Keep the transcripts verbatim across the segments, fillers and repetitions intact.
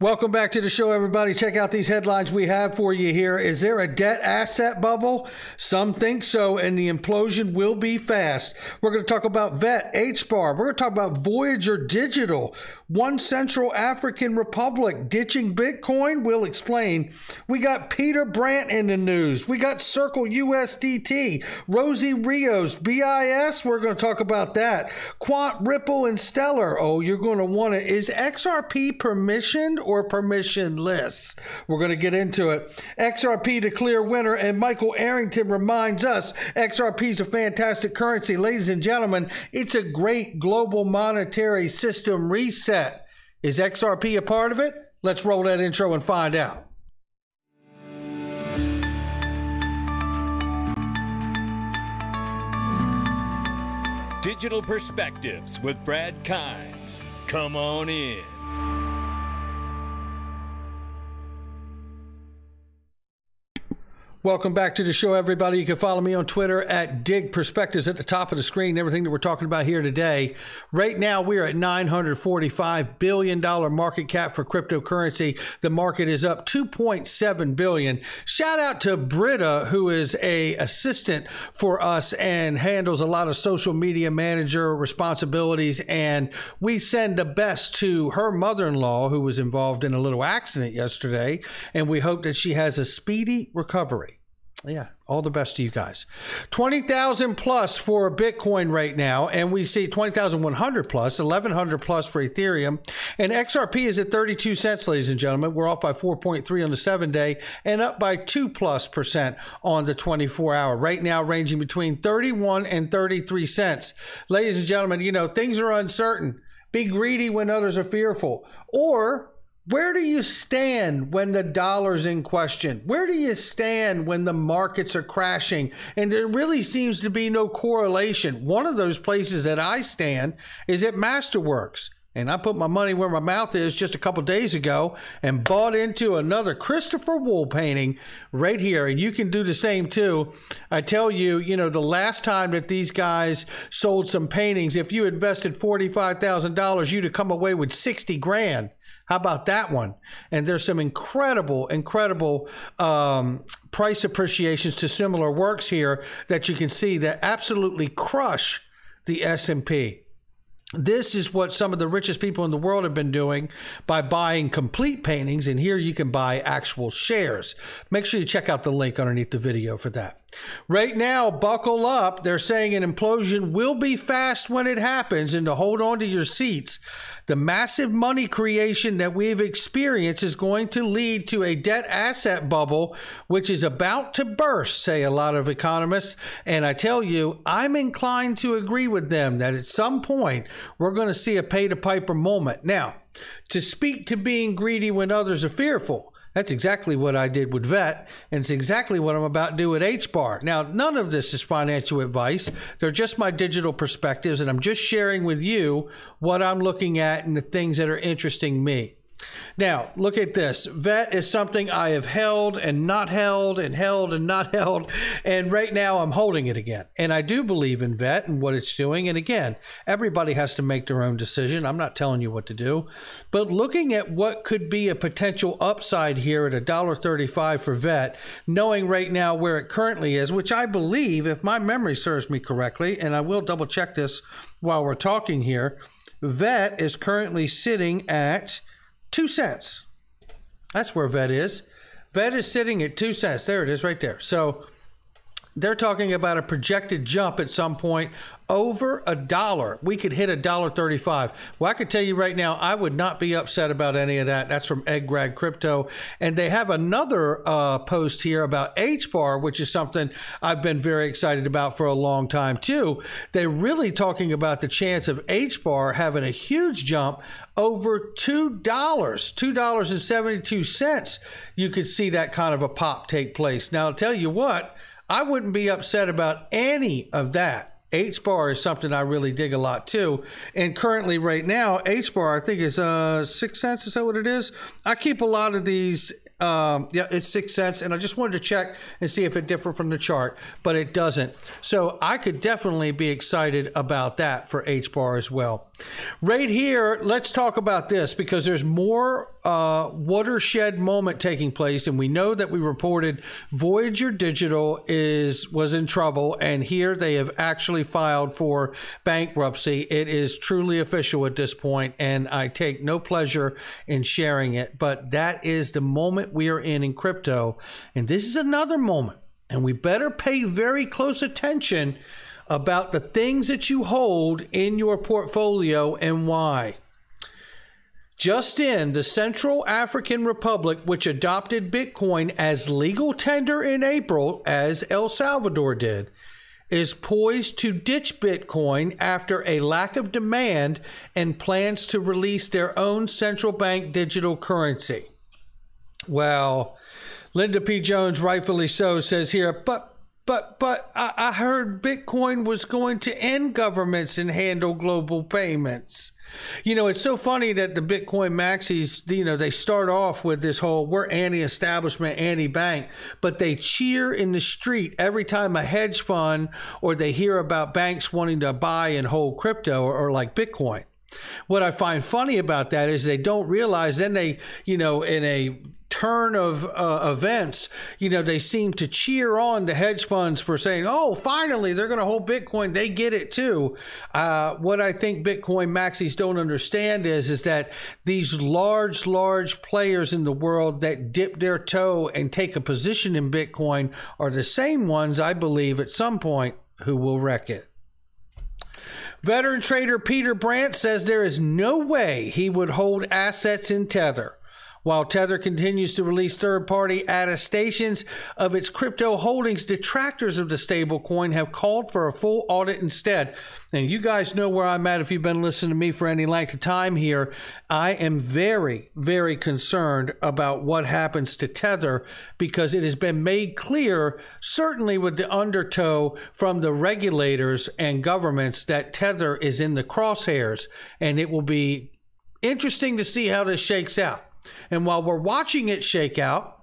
Welcome back to the show, everybody. Check out these headlines we have for you here. Is there a debt asset bubble? Some think so, and the implosion will be fast. We're going to talk about V E T, H B A R. We're going to talk about Voyager Digital, one Central African Republic ditching Bitcoin. We'll explain. We got Peter Brandt in the news. We got Circle U S D T, Rosie Rios, B I S. We're going to talk about that. Quant, Ripple, and Stellar. Oh, you're going to want it. Is X R P permissioned or permissionless? We're going to get into it. X R P to clear winner, and Michael Arrington reminds us X R P is a fantastic currency. Ladies and gentlemen, it's a great global monetary system reset. Is X R P a part of it? Let's roll that intro and find out. Digital Perspectives with Brad Kimes. Come on in. Welcome back to the show, everybody. You can follow me on Twitter at Dig Perspectives at the top of the screen. Everything that we're talking about here today. Right now, we are at nine hundred forty-five billion dollars market cap for cryptocurrency. The market is up two point seven billion dollars. Shout out to Britta, who is a assistant for us and handles a lot of social media manager responsibilities. And we send the best to her mother-in-law, who was involved in a little accident yesterday. And we hope that she has a speedy recovery. Yeah, all the best to you guys. twenty thousand plus for Bitcoin right now, and we see twenty thousand one hundred plus, eleven hundred plus for Ethereum, and X R P is at thirty-two cents, ladies and gentlemen. We're off by four point three on the seven day and up by two plus percent on the twenty-four hour. Right now, ranging between thirty-one and thirty-three cents. Ladies and gentlemen, you know, things are uncertain. Be greedy when others are fearful. Or where do you stand when the dollar's in question? Where do you stand when the markets are crashing? And there really seems to be no correlation. One of those places that I stand is at Masterworks. And I put my money where my mouth is just a couple days ago and bought into another Christopher Wool painting right here. And you can do the same too. I tell you, you know, the last time that these guys sold some paintings, if you invested forty-five thousand dollars, you'd have come away with sixty grand. How about that one? And there's some incredible, incredible um, price appreciations to similar works here that you can see that absolutely crush the S and P. This is what some of the richest people in the world have been doing by buying complete paintings, and here you can buy actual shares. Make sure you check out the link underneath the video for that. Right now, buckle up. They're saying an implosion will be fast when it happens, and to hold on to your seats. The massive money creation that we've experienced is going to lead to a debt asset bubble, which is about to burst, say a lot of economists. And I tell you, I'm inclined to agree with them that at some point, we're going to see a pay the piper moment. Now, to speak to being greedy when others are fearful, that's exactly what I did with V E T, and it's exactly what I'm about to do with H B A R. Now, none of this is financial advice. They're just my digital perspectives, and I'm just sharing with you what I'm looking at and the things that are interesting me. Now, look at this. V E T is something I have held and not held and held and not held. And right now I'm holding it again. And I do believe in V E T and what it's doing. And again, everybody has to make their own decision. I'm not telling you what to do. But looking at what could be a potential upside here at one dollar thirty-five for V E T, knowing right now where it currently is, which I believe, if my memory serves me correctly, and I will double check this while we're talking here, V E T is currently sitting at two cents. That's where V E T is. V E T is sitting at two cents. There it is right there. So they're talking about a projected jump at some point over a dollar. We could hit a dollar thirty-five. Well, I could tell you right now, I would not be upset about any of that. That's from EggGrad Crypto. And they have another uh, post here about H B A R, which is something I've been very excited about for a long time too. They're really talking about the chance of H B A R having a huge jump over two dollars, two dollars and seventy-two cents. You could see that kind of a pop take place. Now, I'll tell you what, I wouldn't be upset about any of that. H B A R is something I really dig a lot too. And currently right now, H B A R, I think is uh, six cents. Is that what it is? I keep a lot of these Um, yeah, it's six cents, and I just wanted to check and see if it differed from the chart, but it doesn't. So I could definitely be excited about that for H bar as well. Right here, let's talk about this because there's more uh, watershed moment taking place, and we know that we reported Voyager Digital is was in trouble, and here they have actually filed for bankruptcy. It is truly official at this point, and I take no pleasure in sharing it, but that is the moment we are in in crypto, and this is another moment, and we better pay very close attention about the things that you hold in your portfolio and why. Just in, the Central African Republic, which adopted Bitcoin as legal tender in April, as El Salvador did, is poised to ditch Bitcoin after a lack of demand and plans to release their own central bank digital currency. Well, Linda P. Jones, rightfully so, says here, but, but, but I, I heard Bitcoin was going to end governments and handle global payments. You know, it's so funny that the Bitcoin maxis, you know, they start off with this whole we're anti-establishment, anti-bank, but they cheer in the street every time a hedge fund or they hear about banks wanting to buy and hold crypto or, or like Bitcoin. What I find funny about that is they don't realize then they, you know, in a turn of uh, events, you know, they seem to cheer on the hedge funds for saying, oh, finally, they're going to hold Bitcoin. They get it, too. Uh, what I think Bitcoin maxis don't understand is, is that these large, large players in the world that dip their toe and take a position in Bitcoin are the same ones, I believe, at some point who will wreck it. Veteran trader Peter Brandt says there is no way he would hold assets in Tether. While Tether continues to release third-party attestations of its crypto holdings, detractors of the stablecoin have called for a full audit instead. And you guys know where I'm at if you've been listening to me for any length of time here. I am very, very concerned about what happens to Tether because it has been made clear, certainly with the undertow from the regulators and governments, that Tether is in the crosshairs. And it will be interesting to see how this shakes out. And while we're watching it shake out,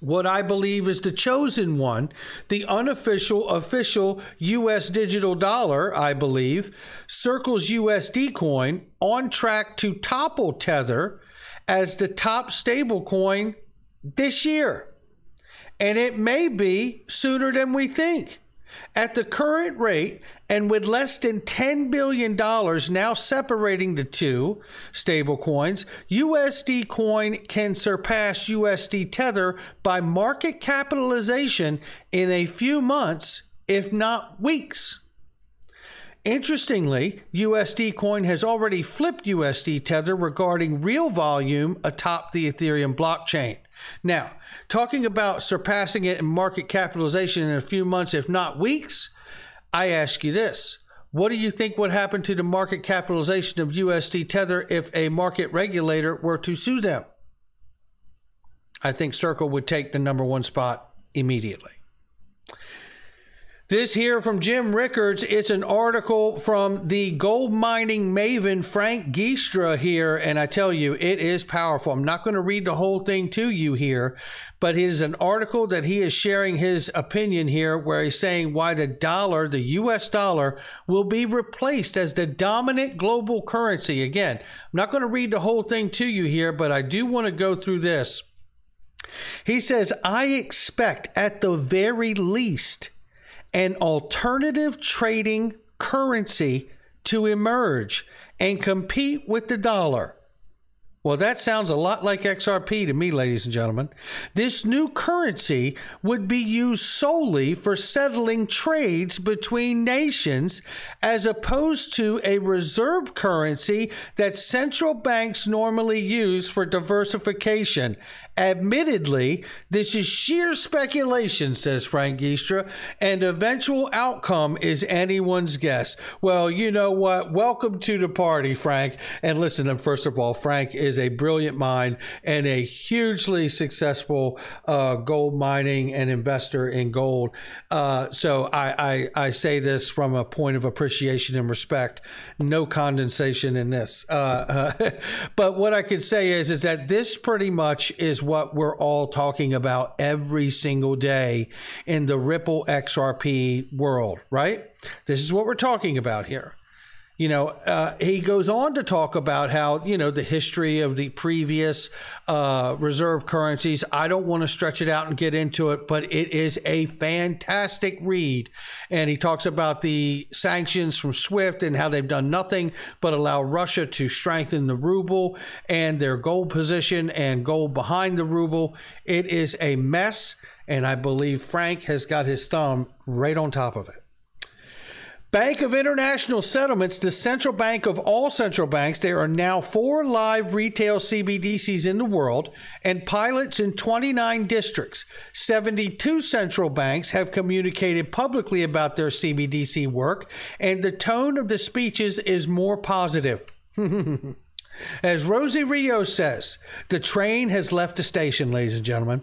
what I believe is the chosen one, the unofficial, official U S digital dollar, I believe, Circle's U S D coin on track to topple Tether as the top stable coin this year. And it may be sooner than we think. At the current rate, and with less than ten billion dollars now separating the two stablecoins, U S D coin can surpass U S D Tether by market capitalization in a few months, if not weeks. Interestingly, U S D coin has already flipped U S D Tether regarding real volume atop the Ethereum blockchain. Now, talking about surpassing it in market capitalization in a few months, if not weeks, I ask you this. What do you think would happen to the market capitalization of U S D Tether if a market regulator were to sue them? I think Circle would take the number one spot immediately. This here from Jim Rickards, it's an article from the gold mining maven Frank Giustra here, and I tell you, it is powerful. I'm not going to read the whole thing to you here, but it is an article that he is sharing his opinion here where he's saying why the dollar, the U S dollar, will be replaced as the dominant global currency. Again, I'm not going to read the whole thing to you here, but I do want to go through this. He says, I expect at the very least an alternative trading currency to emerge and compete with the dollar. Well, that sounds a lot like X R P to me, ladies and gentlemen. This new currency would be used solely for settling trades between nations as opposed to a reserve currency that central banks normally use for diversification. Admittedly, this is sheer speculation, says Frank Giustra, and eventual outcome is anyone's guess. Well, you know what? Welcome to the party, Frank. And listen, first of all, Frank is is a brilliant mind and a hugely successful uh, gold mining and investor in gold. Uh, so I, I, I say this from a point of appreciation and respect. No condensation in this. Uh, uh, but what I could say is, is that this pretty much is what we're all talking about every single day in the Ripple X R P world, right? This is what we're talking about here. You know, uh, he goes on to talk about how, you know, the history of the previous uh, reserve currencies. I don't want to stretch it out and get into it, but it is a fantastic read. And he talks about the sanctions from SWIFT and how they've done nothing but allow Russia to strengthen the ruble and their gold position and gold behind the ruble. It is a mess. And I believe Frank has got his thumb right on top of it. Bank of International Settlements, the central bank of all central banks. There are now four live retail C B D Cs in the world and pilots in twenty-nine districts. seventy-two central banks have communicated publicly about their C B D C work, and the tone of the speeches is more positive. As Rosie Rios says, the train has left the station, ladies and gentlemen.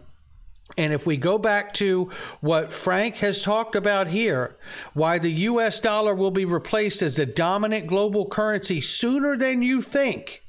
And if we go back to what Frank has talked about here, why the U S dollar will be replaced as the dominant global currency sooner than you think,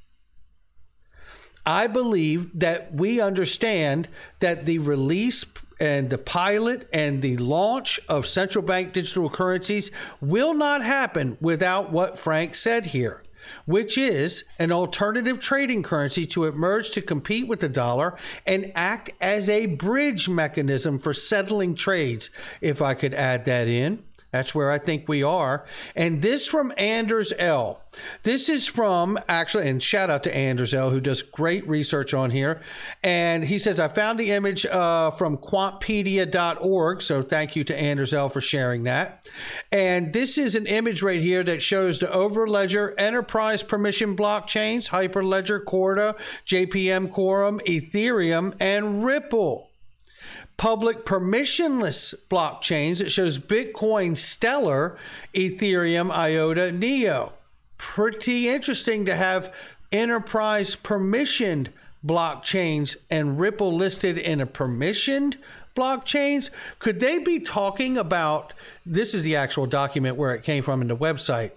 I believe that we understand that the release and the pilot and the launch of central bank digital currencies will not happen without what Frank said here, which is an alternative trading currency to emerge to compete with the dollar and act as a bridge mechanism for settling trades. If I could add that in, that's where I think we are. And this from Anders L. This is from, actually, and shout out to Anders L, who does great research on here. And he says, I found the image uh, from quantpedia dot org. So thank you to Anders L for sharing that. And this is an image right here that shows the Overledger enterprise permission blockchains, Hyperledger, Corda, J P M, Quorum, Ethereum, and Ripple. Public permissionless blockchains. It shows Bitcoin, Stellar, Ethereum, IOTA, NEO. Pretty interesting to have enterprise permissioned blockchains and Ripple listed in a permissioned blockchains. Could they be talking about, this is the actual document where it came from in the website,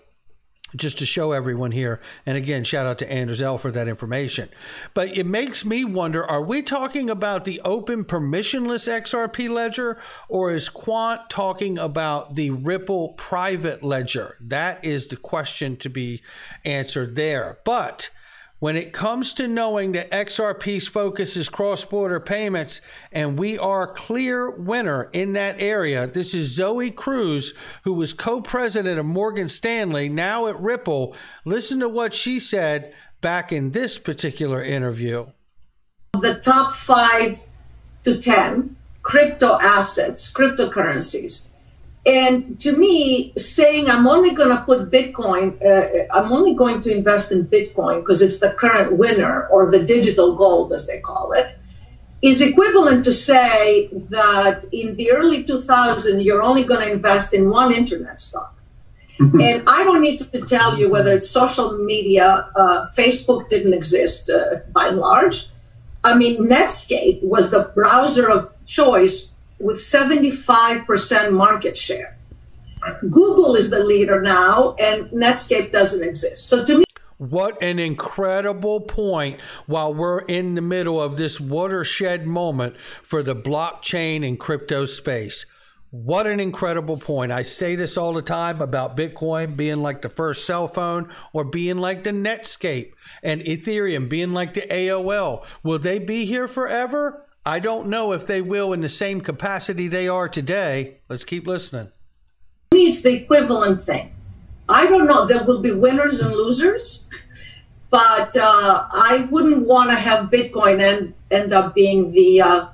just to show everyone here. And again, shout out to Anders L for that information. But it makes me wonder, are we talking about the open permissionless X R P ledger, or is Quant talking about the Ripple private ledger? That is the question to be answered there. But when it comes to knowing that X R P's focus is cross-border payments, and we are a clear winner in that area, this is Zoe Cruz, who was co-president of Morgan Stanley, now at Ripple. Listen to what she said back in this particular interview. The top five to ten crypto assets, cryptocurrencies. And to me, saying I'm only going to put Bitcoin, uh, I'm only going to invest in Bitcoin because it's the current winner, or the digital gold, as they call it, is equivalent to say that in the early two thousands, you're only going to invest in one internet stock. And I don't need to tell you whether it's social media, uh, Facebook didn't exist uh, by and large. I mean, Netscape was the browser of choice with seventy-five percent market share. Google is the leader now, and Netscape doesn't exist. So to me, what an incredible point while we're in the middle of this watershed moment for the blockchain and crypto space. What an incredible point. I say this all the time about Bitcoin being like the first cell phone, or being like the Netscape, and Ethereum being like the A O L. Will they be here forever? I don't know if they will in the same capacity they are today. Let's keep listening. It's the equivalent thing. I don't know. There will be winners and losers, but uh, I wouldn't want to have Bitcoin and end up being the uh,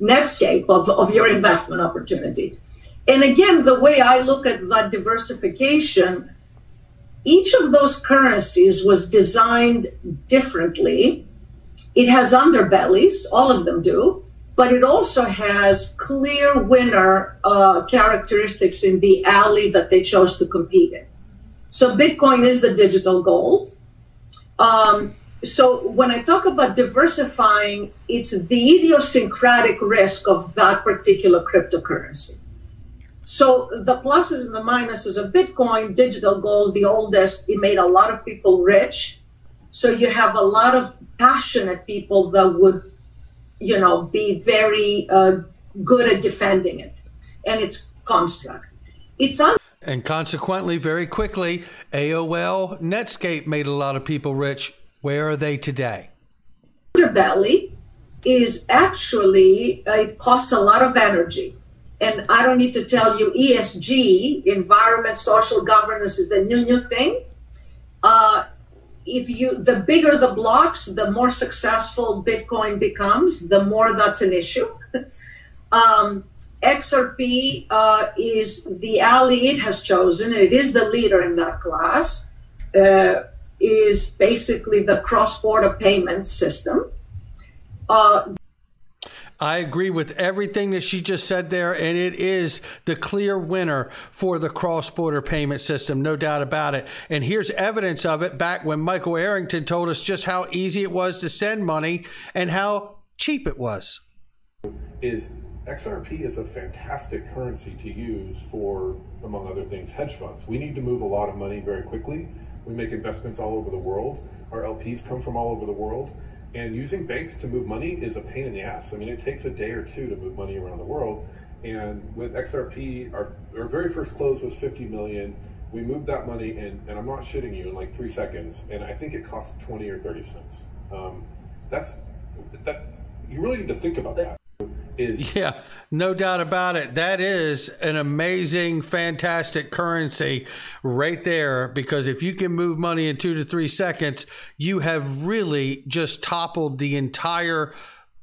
Netscape of, of your investment opportunity. And again, the way I look at that diversification, each of those currencies was designed differently. It has underbellies, all of them do, but it also has clear winner uh, characteristics in the alley that they chose to compete in. So Bitcoin is the digital gold. Um, So when I talk about diversifying, it's the idiosyncratic risk of that particular cryptocurrency. So the pluses and the minuses of Bitcoin, digital gold, the oldest, it made a lot of people rich. So you have a lot of passionate people that would, you know, be very uh, good at defending it and its construct. It's un- And consequently, very quickly, A O L, Netscape made a lot of people rich. Where are they today? Underbelly is actually, uh, it costs a lot of energy. And I don't need to tell you, E S G, environment, social governance, is the new, new thing. Uh, if you, the bigger the blocks, the more successful Bitcoin becomes, the more that's an issue. um, X R P uh, is the ally it has chosen. It is the leader in that class. Uh, is basically the cross-border payment system. Uh, I agree with everything that she just said there, and it is the clear winner for the cross-border payment system, no doubt about it. And here's evidence of it back when Michael Arrington told us just how easy it was to send money and how cheap it was. Is X R P is a fantastic currency to use for, among other things, hedge funds. We need to move a lot of money very quickly. We make investments all over the world. Our L Ps come from all over the world. And using banks to move money is a pain in the ass. I mean, it takes a day or two to move money around the world. And with X R P, our, our very first close was fifty million. We moved that money in, and I'm not shitting you, in like three seconds. And I think it cost twenty or thirty cents. Um, that's, that, you really need to think about that. Is yeah, no doubt about it. That is an amazing, fantastic currency right there, because if you can move money in two to three seconds, you have really just toppled the entire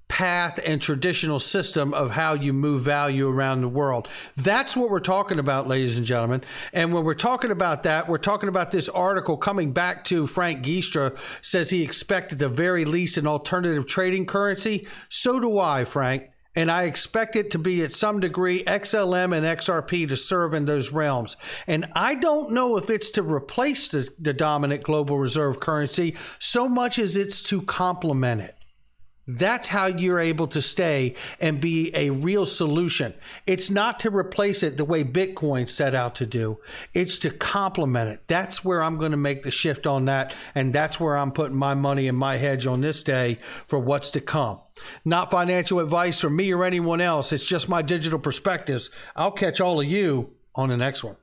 path and traditional system of how you move value around the world. That's what we're talking about, ladies and gentlemen. And when we're talking about that, we're talking about this article coming back to Frank Giustra, says he expected the very least an alternative trading currency. So do I, Frank. And I expect it to be at some degree X L M and X R P to serve in those realms. And I don't know if it's to replace the, the dominant global reserve currency so much as it's to complement it. That's how you're able to stay and be a real solution. It's not to replace it the way Bitcoin set out to do. It's to complement it. That's where I'm going to make the shift on that. And that's where I'm putting my money in my hedge on this day for what's to come. Not financial advice from me or anyone else. It's just my digital perspectives. I'll catch all of you on the next one.